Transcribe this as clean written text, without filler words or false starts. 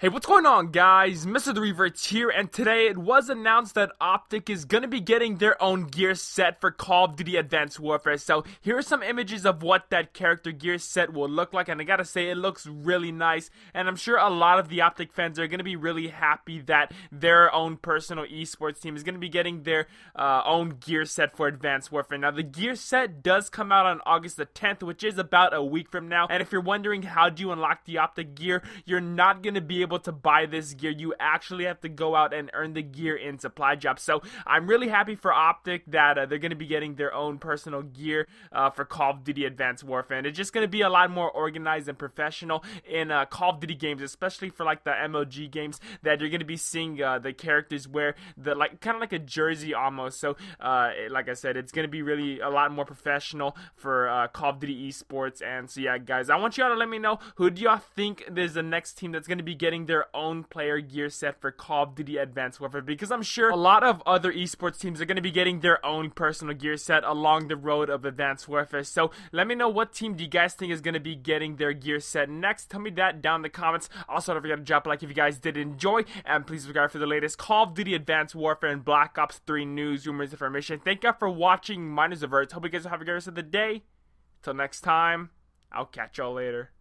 Hey, what's going on, guys? MrTheRevertz here, and today it was announced that OpTic is going to be getting their own gear set for Call of Duty Advanced Warfare. So here are some images of what that character gear set will look like, and I gotta say it looks really nice, and I'm sure a lot of the OpTic fans are going to be really happy that their own personal esports team is going to be getting their own gear set for Advanced Warfare. Now, the gear set does come out on August the 10th, which is about a week from now, and if you're wondering how do you unlock the OpTic gear, you're not going to be able to buy this gear. You actually have to go out and earn the gear in supply drops. So I'm really happy for OpTic that they're going to be getting their own personal gear for Call of Duty Advanced Warfare, and it's just going to be a lot more organized and professional in Call of Duty games, especially for like the MLG games, that you're going to be seeing the characters wear the kind of like a jersey almost. So like I said, it's going to be really a lot more professional for Call of Duty esports. And so yeah, guys, I want y'all to let me know, who do y'all think there's the next team that's going to be getting their own player gear set for Call of Duty Advanced Warfare, because I'm sure a lot of other esports teams are going to be getting their own personal gear set along the road of Advanced Warfare. So let me know, what team do you guys think is going to be getting their gear set next? Tell me that down in the comments. Also, don't forget to drop a like if you guys did enjoy, and please subscribe for the latest Call of Duty Advanced Warfare and Black Ops 3 news, rumors, information. Thank y'all for watching. My name is MrTheRevertz. Hope you guys have a great rest of the day. Till next time, I'll catch y'all later.